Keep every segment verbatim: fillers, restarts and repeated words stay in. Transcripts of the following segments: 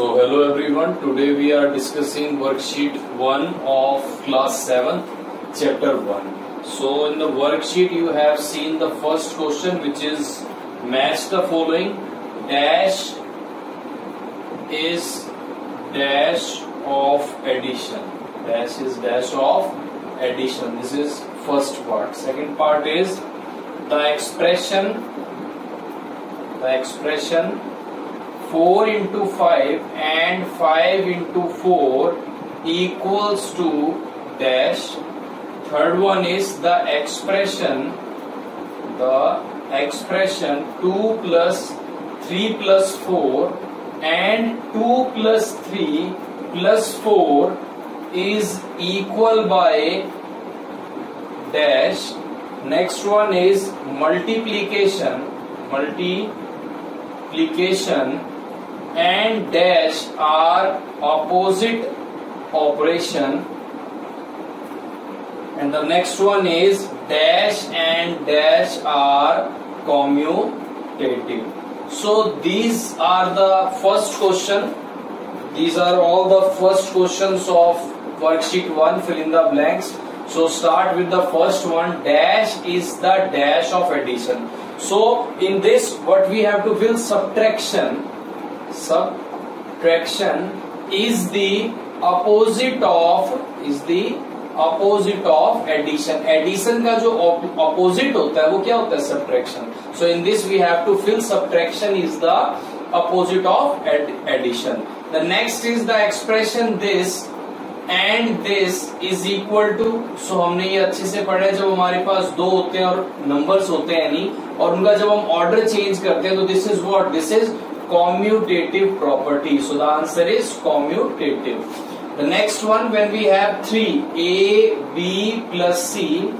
So hello everyone, today we are discussing worksheet one of class seven, chapter one. So in the worksheet you have seen the first question, which is match the following: dash is dash of addition. Dash is dash of addition. This is first part. Second part is the expression, the expression four into five and five into four equals to dash. Third one is the expression, the expression two plus three plus four and two plus three plus four is equal by dash. Next one is multiplication, multiplication and dash are opposite operation. And the next one is dash and dash are commutative. So these are the first question. These are all the first questions of worksheet one, fill in the blanks. So start with the first one. Dash is the dash of addition. So in this what we have to fill? Subtraction. Subtraction is the opposite of is the opposite of addition. Addition का जो opposite होता है वो क्या होता है? Subtraction. So in this we have to fill subtraction is the opposite of addition. The next is the expression this and this is equal to. So हमने ये अच्छे से पढ़ा है, जब हमारे पास दो होते हैं और numbers होते हैं यानी, और उनका जब हम order change करते हैं तो this is what? This is commutative property. So the answer is commutative. The next one, when we have three, A, B plus C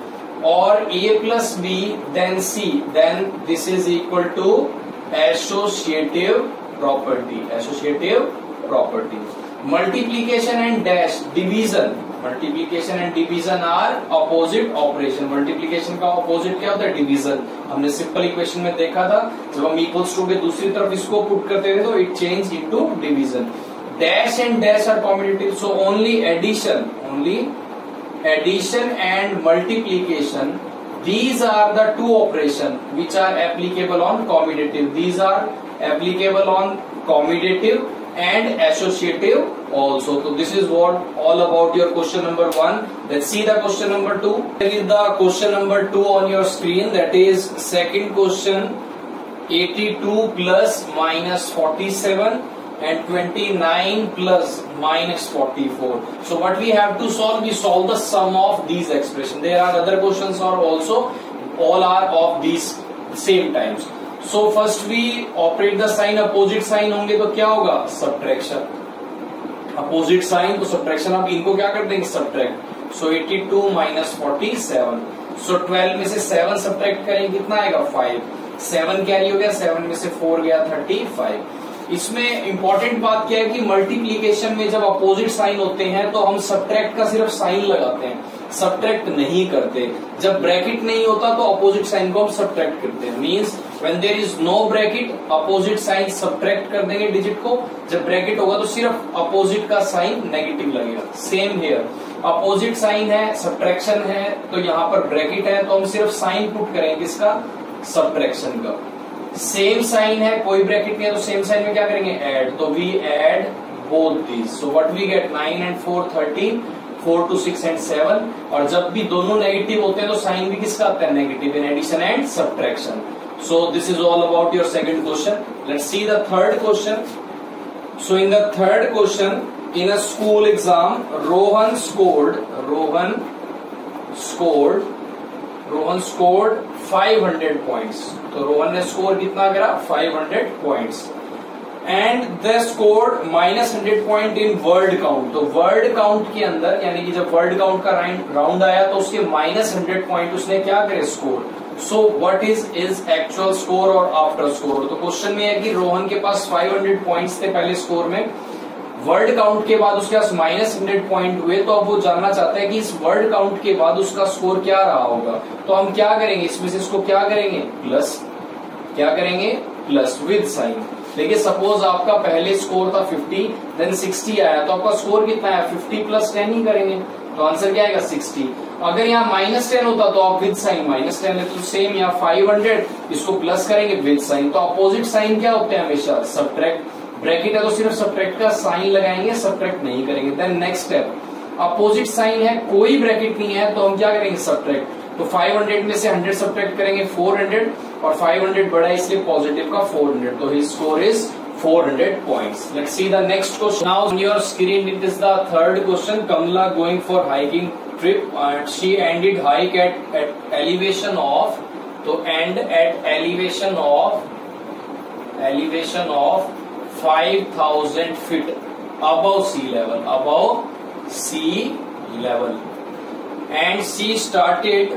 or A plus B then C, then this is equal to associative property. Associative property. Multiplication and dash, division. Multiplication and division are opposite operation. Multiplication का opposite क्या होता है? Division. हमने simple equation में देखा था, जब हम equals to के दूसरी तरफ इसको put करते थे तो it changes into division. Dash and dash are commutative, so only addition, only addition and multiplication. These are the two operations which are applicable on commutative. These are applicable on commutative and associative also. So this is what all about your question number one. Let's see the question number two. Here is the question number two on your screen. That is second question. eighty-two plus minus forty-seven and twenty-nine plus minus forty-four. So what we have to solve? We solve the sum of these expressions. There are other questions are also, all are of these same times. So first we operate the sign. Opposite sign होंगे तो क्या होगा? Subtraction. Opposite sign तो subtraction, आप इनको क्या कर देंगे? Subtract. So eighty-two minus forty-seven. So twelve में से seven subtract करेंगे कितना आएगा? five. seven carry हो गया, seven में से four गया thirty-five. इसमें important बात क्या है कि multiplication में जब opposite sign होते हैं तो हम subtract का सिर्फ sign लगाते हैं. Subtract नहीं करते. जब bracket नहीं होता तो opposite sign को हम subtract करते हैं. Means when there is no bracket, opposite sign subtract कर देंगे digit को. जब bracket होगा तो सिर्फ opposite का sign negative लगेगा. Same here. Opposite sign है, subtraction है, तो यहाँ पर bracket है तो हम सिर्फ sign put करेंगे इसका? Subtraction का. Same sign है, कोई bracket नहीं है तो same sign में क्या करेंगे? Add. तो we add both these. So what we get? nine and four, thirteen. four to six and seven. और जब भी दोनों negative होते हैं तो sign भी किसका आता है? Negative in addition and subtraction. So this is all about your second question. Let's see the third question. So in the third question, in a school exam, Rohan scored Rohan scored Rohan scored five hundred points. तो Rohan ने score कितना करा? five hundred points. And they scored minus one hundred point in word count. तो word count के अंदर यानी कि जब word count का round आया तो उसके minus one hundred point उसने क्या करे? Score. So what is his actual score or after score? तो question में है कि रोहन के पास five hundred points थे पहले score में, word count के बाद उसके पास minus one hundred point हुए, तो अब वो जानना चाहता है कि इस word count के बाद उसका score क्या रहा होगा. तो हम क्या करेंगे? इसमें से इसको क्या करेंगे? Plus. क्या करेंगे? Plus with sign. देखिए सपोज आपका पहले स्कोर था फिफ्टी, देन सिक्सटी आया तो आपका स्कोर कितना है, फिफ्टी प्लस टेन ही करेंगे तो आंसर क्या आएगा सिक्सटी। अगर यहाँ माइनस टेन होता तो आप विद साइन माइनस टेन लेते तो सेम यहाँ फाइव हंड्रेड इसको प्लस करेंगे विद साइन, तो अपोजिट साइन क्या होते हैं हमेशा सब्ट्रैक्ट। ब्रैकेट है तो सिर्फ सब्ट्रैक्ट का साइन लगाएंगे, सब्ट्रैक्ट नहीं करेंगे। Then next step opposite sign है, कोई ब्रैकेट नहीं है तो हम क्या करेंगे सब्ट्रैक्ट। तो फाइव हंड्रेड में से हंड्रेड सब्ट्रैक्ट करेंगे फोर हंड्रेड और फाइव हंड्रेड बड़ा है इसलिए पॉजिटिव का फोर हंड्रेड, तो his score is four hundred points. Let's see the next question now on your screen. It is the third question. Kamala going for hiking trip and she ended hike at at elevation of, तो and at elevation of elevation of five thousand feet above sea level, above sea level. And she started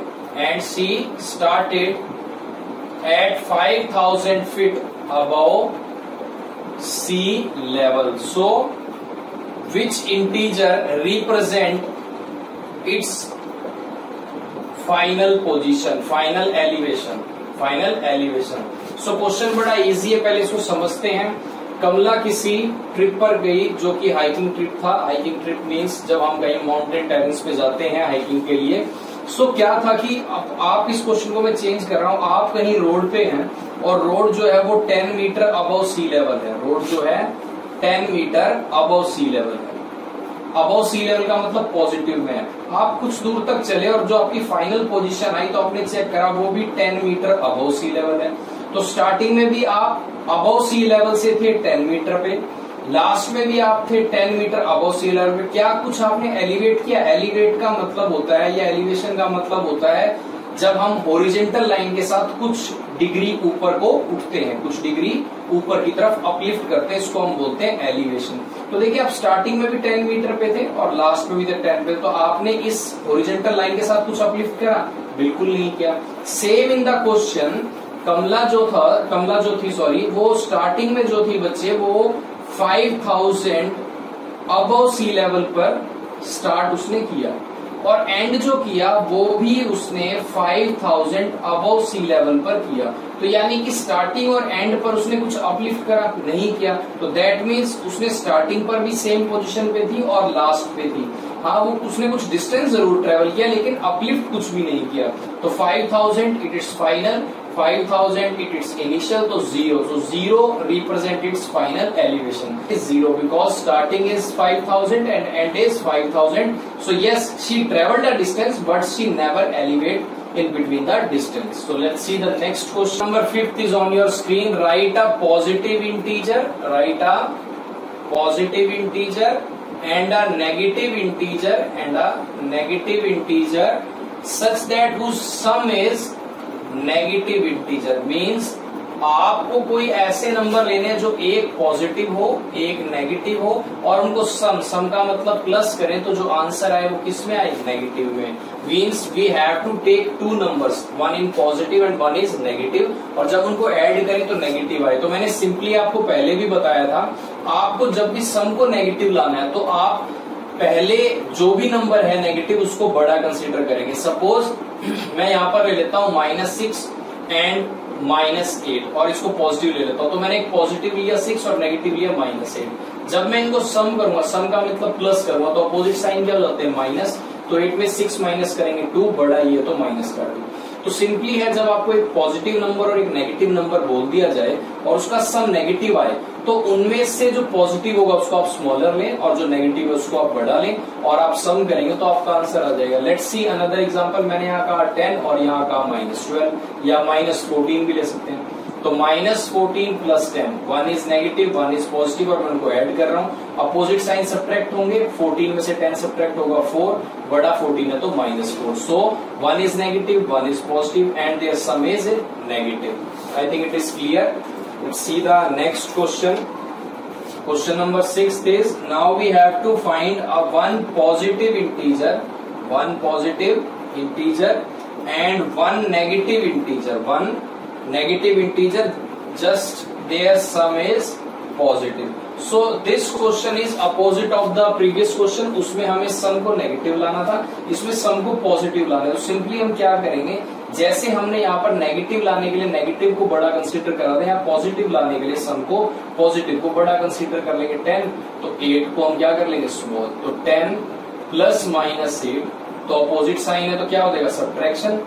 and she started at five thousand feet above sea level. So, which integer represent its final position, final elevation, final elevation? So, question बड़ा easy है, पहले इसको समझते हैं। कमला किसी trip पर गई जो कि हाइकिंग ट्रिप था। हाइकिंग ट्रिप मीन्स जब हम कहीं माउंटेन टेरेन्स पे जाते हैं हाइकिंग के लिए। सो so, क्या था कि आप, आप इस क्वेश्चन को मैं चेंज कर रहा हूँ। आप कहीं रोड पे हैं और रोड जो है वो ten metre above sea level है। रोड जो है ten metre above sea level है। अबव सी लेवल का मतलब पॉजिटिव में है। आप कुछ दूर तक चले और जो आपकी फाइनल पोजिशन आई तो आपने चेक करा वो भी ten metre above sea level है। तो स्टार्टिंग में भी आप अबव सी लेवल से थे टेन मीटर पे, लास्ट में भी आप थे ten metre above sea level पे। क्या कुछ आपने एलिवेट किया? एलिवेट का मतलब होता है या एलिवेशन का मतलब होता है जब हम हॉरिजॉन्टल लाइन के साथ कुछ डिग्री ऊपर को उठते हैं, कुछ डिग्री ऊपर की तरफ अपलिफ्ट करते हैं, इसको हम बोलते हैं एलिवेशन। तो देखिए आप स्टार्टिंग में भी टेन मीटर पे थे और लास्ट में भी थे टेन पे, तो आपने इस हॉरिजॉन्टल लाइन के साथ कुछ अपलिफ्ट करा? बिल्कुल नहीं किया। Same in the question. Kamala जो था कमला जो थी सॉरी वो स्टार्टिंग में जो थी बच्चे वो five thousand above sea level पर स्टार्ट उसने किया और एंड जो किया वो भी उसने five thousand above sea level पर किया। तो यानी कि स्टार्टिंग और एंड पर उसने कुछ अपलिफ्ट करा? नहीं किया। तो दैट मीन्स उसने स्टार्टिंग पर भी सेम पोजीशन पे थी और लास्ट पे थी। हाँ, वो उसने कुछ डिस्टेंस जरूर ट्रेवल किया लेकिन अपलिफ्ट कुछ भी नहीं किया। तो five thousand it is final, five thousand it it's initial, तो zero. So zero represent it's final elevation is zero because starting is five thousand and end is five thousand. So yes, she travelled the distance but she never elevate in between the distance. So let's see the next question number fifth is on your screen. Right a positive integer, write a positive integer and a negative integer and a negative integer such that whose sum is negative integer means आपको कोई ऐसे number लेने हैं जो एक positive हो एक negative हो और उनको सम सम का मतलब प्लस करें तो जो आंसर आए वो किस में आए, नेगेटिव में। Means we have to take two numbers, one in positive and one is negative, और जब उनको ऐड करें तो नेगेटिव आए। तो मैंने सिंपली आपको पहले भी बताया था, आपको जब भी सम को नेगेटिव लाना है तो आप पहले जो भी नंबर है नेगेटिव उसको बड़ा कंसिडर करेंगे। सपोज मैं यहाँ पर ले लेता हूँ minus six and minus eight और इसको पॉजिटिव ले लेता हूं, तो मैंने एक पॉजिटिव लिया सिक्स और नेगेटिव लिया माइनस एट। जब मैं इनको सम करूंगा, सम का मतलब प्लस करूंगा, तो अपोजिट साइन क्या हो जाते हैं माइनस, तो एट में सिक्स माइनस करेंगे टू, बड़ा ये तो माइनस कर दो। तो सिंपली है जब आपको एक पॉजिटिव नंबर और एक नेगेटिव नंबर बोल दिया जाए और उसका सम नेगेटिव आए तो उनमें से जो पॉजिटिव होगा उसको आप स्मॉलर लें और जो नेगेटिव है उसको आप बड़ा लें और आप सम करेंगे तो आपका आंसर आ जाएगा। Let's see another example. मैंने यहाँ कहा टेन और यहाँ कहा माइनस ट्वेल्व या माइनस फोर्टीन भी ले सकते हैं। तो minus fourteen plus ten, one is negative one is positive और मैं उनको ऐड कर रहा हूँ। अपोजिट साइन सब्ट्रैक्ट होंगे, फोर्टीन में से टेन सब्ट्रैक्ट होगा फोर, बड़ा फोर्टीन है तो minus four. So one is negative one is positive and there sum is negative. I think it is clear. Let's see the next question. Question number six is now we have to find a one positive integer, one positive integer and one negative integer, one negative integer. Just their sum is positive. So this question is opposite of the previous question. उसमें हमें sum को negative लाना था, इसमें sum को positive लाना है। तो simply हम क्या करेंगे जैसे हमने यहाँ पर नेगेटिव लाने के लिए नेगेटिव को बड़ा कंसीडर करा था, यहाँ पॉजिटिव लाने के लिए सम को पॉजिटिव को बड़ा कंसीडर कर लेंगे टेन, तो एट को हम क्या कर लेंगे स्मॉल, तो टेन प्लस माइनस एट, तो अपोजिट साइन है तो क्या हो जाएगा सब्ट्रैक्शन,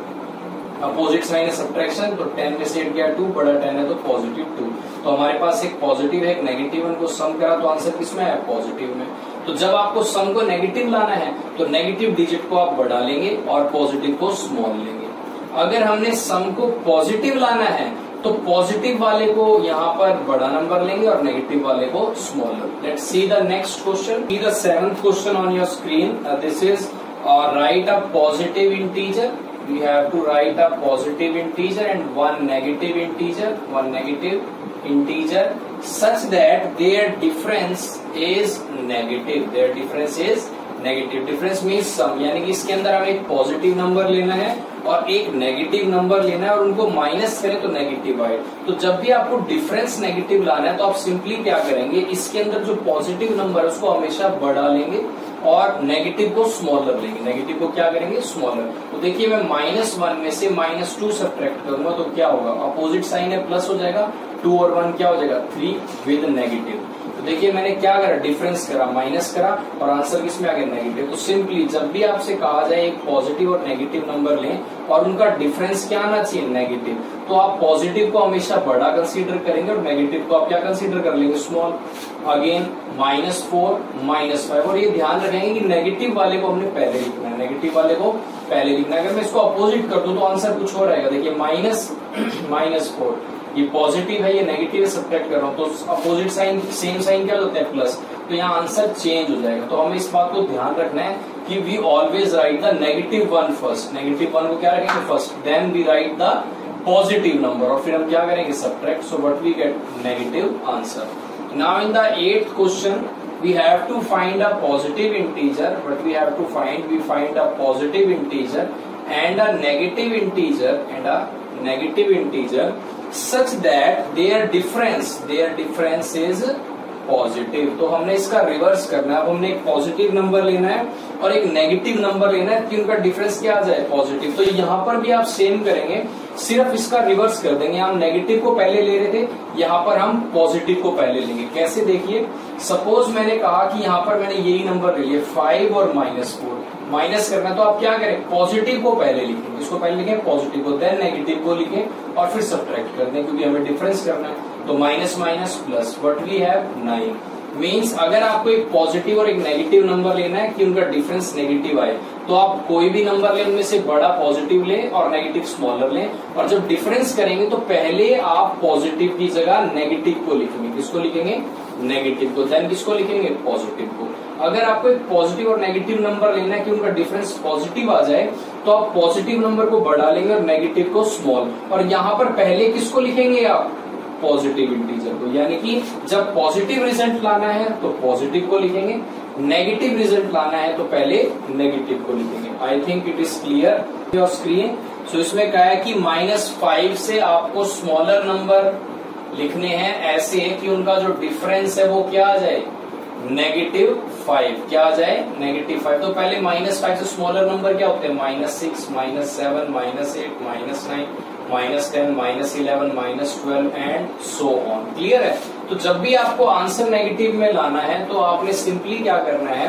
अपोजिट साइन है सब्ट्रैक्शन, तो टेन में से एट गया टू, बड़ा टेन है तो पॉजिटिव टू, तो हमारे पास एक पॉजिटिव है एक नेगेटिव, उनको सम करा तो आंसर किसमें है पॉजिटिव में। तो जब आपको सम को नेगेटिव लाना है तो नेगेटिव डिजिट को आप बड़ा लेंगे और पॉजिटिव को स्मॉल लेंगे। अगर हमने सम को पॉजिटिव लाना है तो पॉजिटिव वाले को यहाँ पर बड़ा नंबर लेंगे और नेगेटिव वाले को smaller. Let's see the next question, see the seventh question on your screen. This is write a positive integer, we have to write a positive integer and one negative integer, one negative integer such that their difference is negative, their difference is negative, difference means sum, यानी कि इसके अंदर हमें एक positive number लेना है और एक नेगेटिव नंबर लेना है और उनको माइनस करें तो नेगेटिव आए। तो जब भी आपको डिफरेंस नेगेटिव लाना है तो आप सिंपली क्या करेंगे, इसके अंदर जो पॉजिटिव नंबर है उसको हमेशा बड़ा लेंगे और नेगेटिव को स्मॉलर लेंगे, नेगेटिव को क्या करेंगे स्मॉलर। तो देखिए मैं माइनस वन में से माइनस टू सब्ट्रैक्ट करूंगा तो क्या होगा, अपोजिट साइन है प्लस हो जाएगा, टू और वन क्या हो जाएगा थ्री विद नेगेटिव। तो देखिए मैंने क्या करा, डिफरेंस करा, माइनस करा और आंसर किसमें आ गया नेगेटिव। तो सिंपली जब भी आपसे कहा जाए एक पॉजिटिव और नेगेटिव नंबर लें और उनका डिफरेंस क्या आना चाहिए नेगेटिव, तो आप पॉजिटिव को हमेशा बड़ा कंसीडर करेंगे और नेगेटिव को आप क्या कंसीडर कर लेंगे small. Again minus four minus five, और ये ध्यान रखेंगे कि नेगेटिव वाले को हमने पहले लिखना है, नेगेटिव वाले को पहले लिखना है। अगर मैं इसको अपोजिट कर दूं तो आंसर कुछ और आएगा, देखिए माइनस माइनस फोर, ये पॉजिटिव है ये नेगेटिव है सब्ट्रैक्ट कर रहा हूँ तो अपोजिट साइन सेम साइन क्या होता है प्लस, तो यहाँ आंसर चेंज हो जाएगा। तो हमें इस बात को ध्यान रखना है कि we always write the negative one first, negative one को क्या रखेंगे first, then we write the positive number और फिर हम क्या करेंगे subtract, so what we get negative answer. Now in the eighth question we have to find a positive integer, but we have to find we find a positive integer and a negative integer and a negative integer such that their difference their difference is positive. तो हमने इसका reverse करना है, अब हमने एक positive number लेना है और एक नेगेटिव नंबर लेना है कि उनका डिफरेंस क्या आ जाए पॉजिटिव। तो यहाँ पर भी आप सेम करेंगे, सिर्फ इसका रिवर्स कर देंगे, हम नेगेटिव को पहले ले रहे थे यहाँ पर हम पॉजिटिव को पहले लेंगे। कैसे देखिए, सपोज मैंने कहा कि यहाँ पर मैंने यही नंबर ले लिए फाइव और माइनस फोर, माइनस करना तो आप क्या करें पॉजिटिव को पहले लिखें, इसको पहले लिखें पॉजिटिव को, देन नेगेटिव को लिखें और फिर सब्ट्रैक्ट कर दें क्योंकि हमें डिफरेंस करना है। तो minus minus plus what we have nine, means अगर आपको एक पॉजिटिव और एक नेगेटिव नंबर लेना है कि उनका डिफरेंस नेगेटिव आए तो आप कोई भी नंबर लें उनमें से बड़ा पॉजिटिव लें और नेगेटिव स्मॉलर लें, और जब डिफरेंस करेंगे तो पहले आप पॉजिटिव की जगह नेगेटिव को लिखेंगे, किसको लिखेंगे नेगेटिव को, देन किसको लिखेंगे पॉजिटिव को। अगर आपको एक पॉजिटिव और नेगेटिव नंबर लेना है कि उनका डिफरेंस पॉजिटिव आ जाए तो आप पॉजिटिव नंबर को बड़ा लेंगे और नेगेटिव को स्मॉल, और यहाँ पर पहले किसको लिखेंगे आप पॉजिटिव इंटीजर को, यानी कि जब पॉजिटिव रिजल्ट लाना है तो पॉजिटिव को लिखेंगे, नेगेटिव रिजल्ट लाना है तो पहले नेगेटिव को लिखेंगे। I think it is clear your screen. सो इसमें कहा है कि माइनस फाइव से आपको स्मॉलर नंबर लिखने हैं ऐसे है कि उनका जो डिफरेंस है वो क्या आ जाए नेगेटिव फाइव, क्या आ जाए नेगेटिव फाइव। तो पहले माइनस फाइव से स्मॉलर नंबर क्या होते हैं minus six minus seven minus eight minus nine minus ten minus eleven minus twelve and so on. Clear है। तो जब भी आपको आंसर नेगेटिव में लाना है तो आपने सिंपली क्या करना है,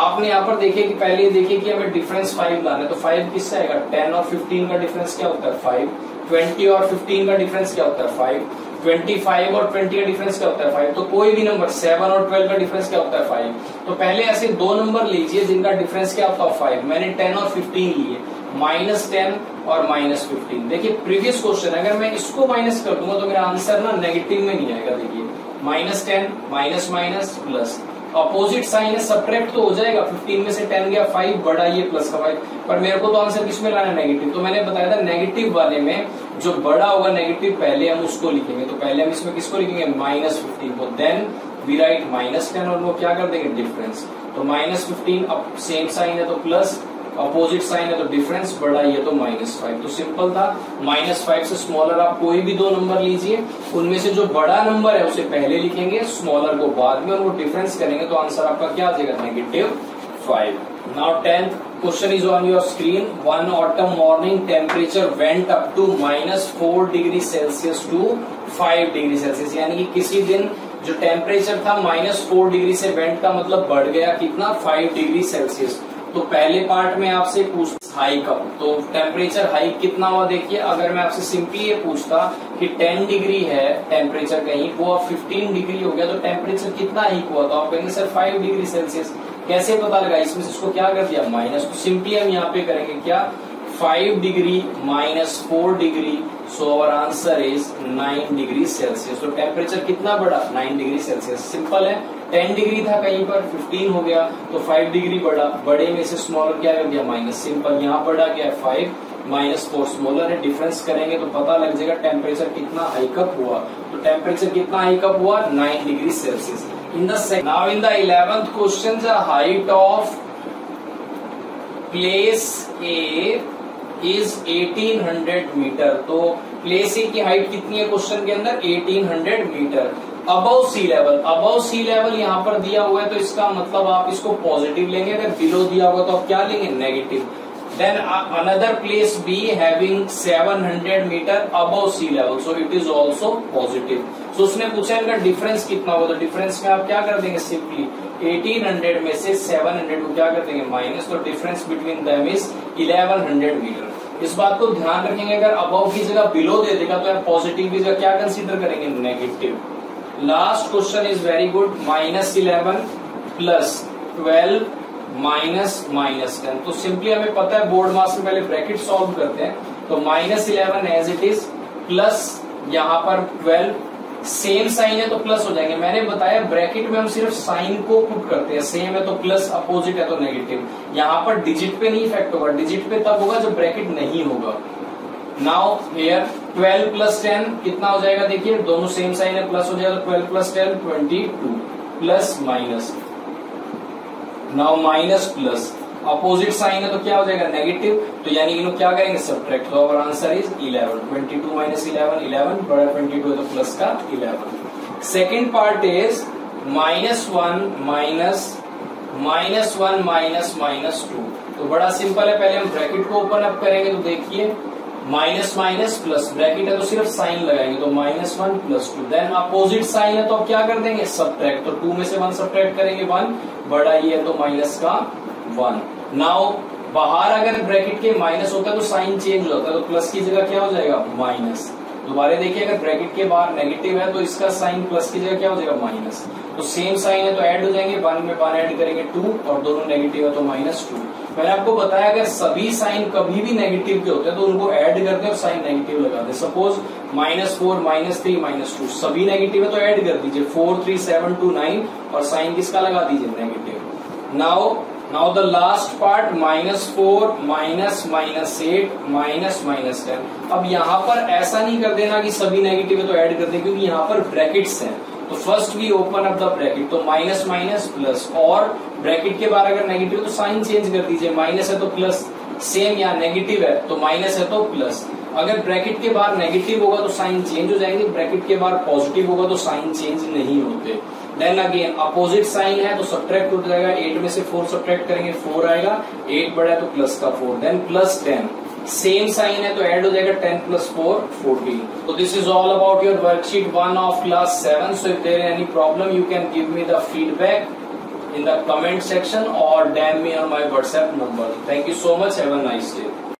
आपने यहाँ पर देखिए कि पहले देखिए कि हमें डिफरेंस फाइव लाना है तो फाइव किससे आएगा, टेन और फिफ्टीन का डिफरेंस क्या होता है फाइव, ट्वेंटी और फिफ्टीन का डिफरेंस क्या होता है फाइव, ट्वेंटी फाइव और ट्वेंटी का डिफरेंस क्या होता है फाइव, तो कोई भी नंबर सेवन और ट्वेल्व का डिफरेंस क्या होता है फाइव। तो पहले ऐसे दो नंबर लीजिए जिनका डिफरेंस क्या होता है फाइव, मैंने टेन और फिफ्टीन लिए, माइनस टेन और माइनस फिफ्टीन। देखिए प्रीवियस क्वेश्चन अगर मैं इसको माइनस कर दूंगा तो मेरा आंसर ना नेगेटिव में नहीं आएगा, देखिए minus ten minus minus plus, opposite sign है सब्ट्रैक्ट तो हो जाएगा, फिफ्टीन में से टेन गया फाइव, बड़ा ये प्लस का फाइव, पर मेरे को तो आंसर किसमें लाना है नेगेटिव। तो मैंने बताया था नेगेटिव वाले में जो बड़ा होगा नेगेटिव पहले हम उसको लिखेंगे, तो पहले हम इसमें किसको लिखेंगे माइनस फिफ्टीन को, then we write minus ten और वो क्या कर देंगे डिफरेंस, तो माइनस फिफ्टीन, अब सेम साइन है तो प्लस, अपोजिट साइन है तो डिफरेंस, बड़ा ये तो माइनस फाइव। तो सिंपल था, माइनस फाइव से स्मॉलर आप कोई भी दो नंबर लीजिए उनमें से जो बड़ा नंबर है उसे पहले लिखेंगे, स्मॉलर को बाद में, और वो डिफरेंस करेंगे तो आंसर आपका क्या आ जाएगा negative five. Now tenth question is on your screen. One autumn morning, temperature went up to minus four degree Celsius to five degree Celsius, यानी कि किसी दिन जो टेम्परेचर था माइनस फोर डिग्री से वेंट का मतलब बढ़ गया कितना, फाइव डिग्री सेल्सियस. तो पहले पार्ट में आपसे पूछता हाइक अप, तो टेम्परेचर हाइक कितना हुआ. देखिए अगर मैं आपसे सिंपली ये पूछता कि टेन डिग्री है टेम्परेचर कहीं, वो अब फिफ्टीन डिग्री हो गया, तो टेम्परेचर कितना हाइक हुआ, तो आप कहेंगे सर फाइव डिग्री सेल्सियस. कैसे पता लगा, इसमें से इसको क्या कर दिया माइनस, तो सिंपली हम यहाँ पे करेंगे क्या, five degree minus four degree, so our answer is nine degree Celsius. तो टेम्परेचर कितना बढ़ा, नाइन डिग्री सेल्सियस. सिंपल है, टेन डिग्री था कहीं पर फिफ्टीन हो गया, तो फाइव डिग्री बढ़ा, बड़े में से स्मॉलर क्या हो गया माइनस, सिंपल यहाँ बढ़ा क्या है फाइव माइनस फोर, स्मॉलर है डिफरेंस करेंगे तो पता लग जाएगा टेम्परेचर कितना हाइकअप हुआ. तो टेम्परेचर कितना हाइकअप हुआ, nine degree Celsius. In the second now in the eleventh question, the height of place A is eighteen hundred metre. तो प्लेस ए की हाइट कितनी है क्वेश्चन के अंदर, eighteen hundred metre. Above sea level, above sea level यहाँ पर दिया हुआ है तो इसका मतलब आप इसको पॉजिटिव लेंगे, अगर बिलो दिया हुआ तो आप क्या लेंगे, negative. Then another place B having seven hundred metre above sea level, so it is also positive. सो उसने पूछा इनका डिफरेंस कितना होगा, तो डिफरेंस में आप क्या कर देंगे सिंपली एटीन हंड्रेड में से सेवन हंड्रेड को क्या कर देंगे माइनस, तो difference between them is eleven hundred metre. इस बात को ध्यान रखेंगे, अगर अबव की जगह बिलो दे देगा तो आप पॉजिटिव की जगह क्या कंसीडर करेंगे, negative. Last question is very good, minus eleven plus twelve minus minus ten. तो सिंपली हमें पता है बोर्ड मास में पहले ब्रैकेट सॉल्व करते हैं, तो minus eleven as it is plus यहाँ पर ट्वेल्व, सेम साइन है तो प्लस हो जाएंगे. मैंने बताया ब्रैकेट में हम सिर्फ साइन को पुट करते हैं, सेम है तो प्लस, अपोजिट है तो नेगेटिव. यहाँ पर डिजिट पे नहीं इफेक्ट होगा, डिजिट पे तब होगा जब ब्रैकेट नहीं होगा. Now here twelve plus ten कितना हो जाएगा, देखिए दोनों सेम साइन है प्लस हो जाएगा, twelve plus ten twenty two plus minus, now minus plus opposite sign है तो क्या हो जाएगा नेगेटिव, तो यानी ये लोग क्या करेंगे सब्ट्रैक्ट. तो our answer is eleven, twenty two minus eleven eleven बड़ा ट्वेंटी टू है तो प्लस का eleven. Second part is minus one minus minus one minus minus two. तो बड़ा सिंपल है, पहले हम ब्रैकेट को ओपन अप करेंगे तो देखिए माइनस माइनस प्लस, ब्रैकेट है तो सिर्फ साइन लगाएंगे तो minus one plus two. Then opposite sign है तो आप क्या कर देंगे सब्ट्रैक्ट, तो टू में से वन सब्ट्रैक्ट करेंगे वन, बड़ा ये है तो माइनस का वन. नाउ बाहर अगर ब्रैकेट के माइनस होता है तो साइन चेंज होता है, तो प्लस की जगह क्या हो जाएगा माइनस. दोबारा देखिए अगर ब्रैकेट के बाहर नेगेटिव है तो इसका साइन प्लस की जगह क्या हो जाएगा माइनस, तो सेम साइन है तो ऐड हो जाएंगे, वन में वन ऐड करेंगे टू, और दोनों नेगेटिव है तो माइनस टू. मैंने आपको बताया अगर सभी साइन कभी भी नेगेटिव के होते हैं तो उनको ऐड करते हैं और साइन नेगेटिव लगा दे. Suppose minus four minus three minus two, सभी नेगेटिव है तो ऐड कर दीजिए four three seven two nine, और साइन किसका लगा दीजिए negative. Now now the last part minus four minus minus eight minus minus ten. अब यहाँ पर ऐसा नहीं कर देना कि सभी नेगेटिव है तो ऐड कर दे, क्योंकि यहाँ पर ब्रैकेट्स हैं, तो first we open up the bracket तो माइनस माइनस प्लस, और ब्रैकेट के बाहर अगर नेगेटिव तो साइन चेंज कर दीजिए, माइनस है तो प्लस, सेम यहाँ नेगेटिव है तो माइनस है तो प्लस. अगर ब्रैकेट के बाहर नेगेटिव होगा तो साइन चेंज हो जाएंगे, ब्रैकेट के बाहर पॉजिटिव होगा तो साइन चेंज नहीं होते. देन अगेन अपोजिट साइन है तो सब्ट्रैक्ट हो जाएगा, एट में से फोर सब्ट्रैक्ट करेंगे फोर आएगा, एट बड़ा है तो प्लस का four. Then plus ten, same sign है तो ऐड हो जाएगा टेन प्लस फोर फोर्टीन. तो this is all about your worksheet one of class seven. So if there any problem you can give me the feedback in the comment section or D M me on my WhatsApp number. Thank you so much. Have a nice day.